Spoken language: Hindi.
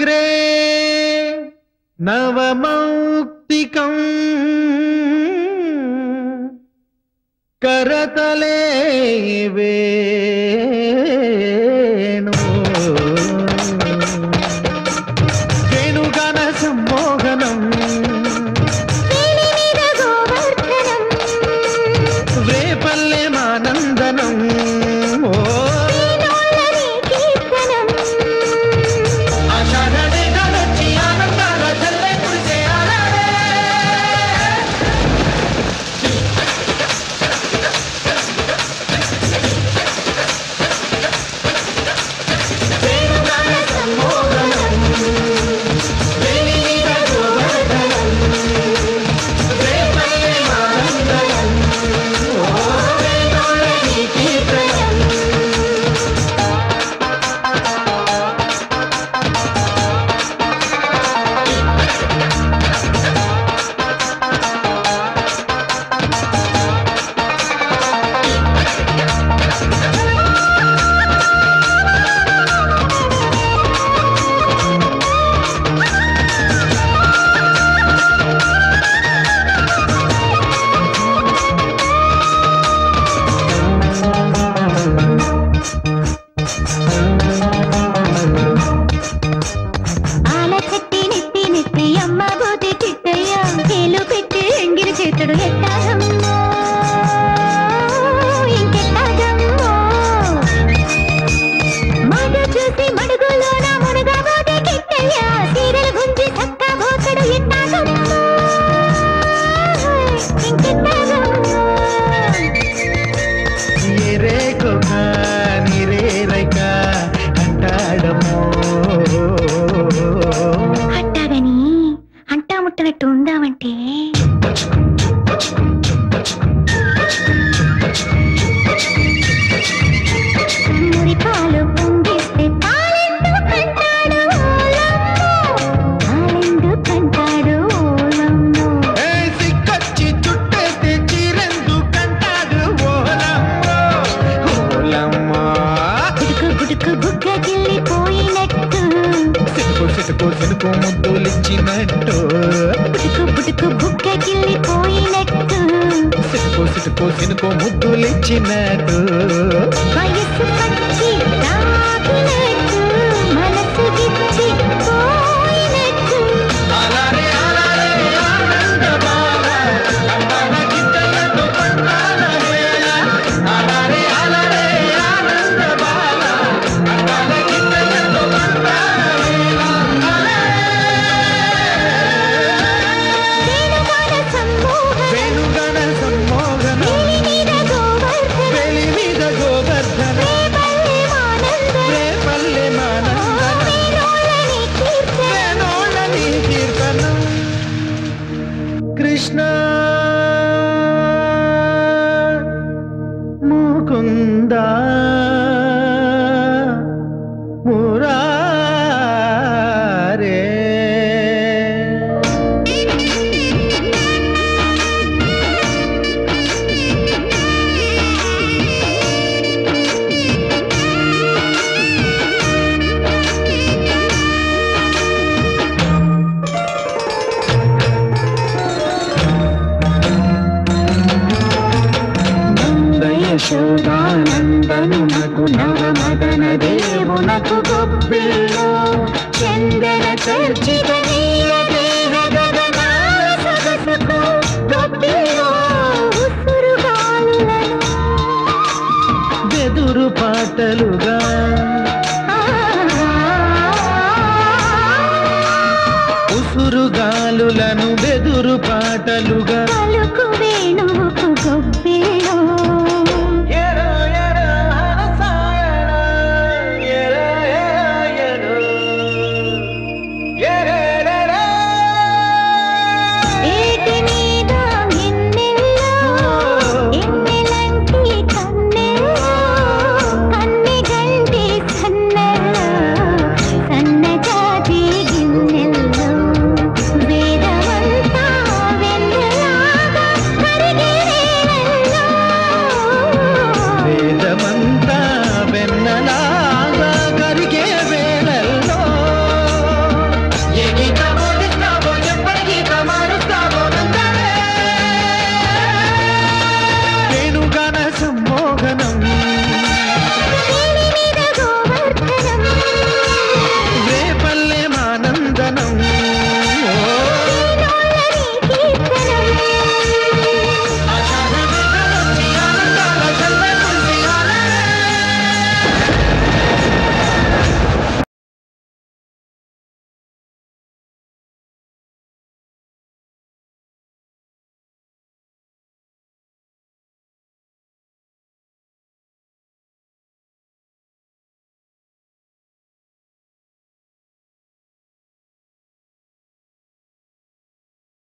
अग्रे नवमौक्तिकं करतले वेणु वेणुगान सम्मोहनं वेणिनिद गोवर्धनं वेपल्ले मानंदनं ఉసురుగాలులను బెదురు పాటలుగా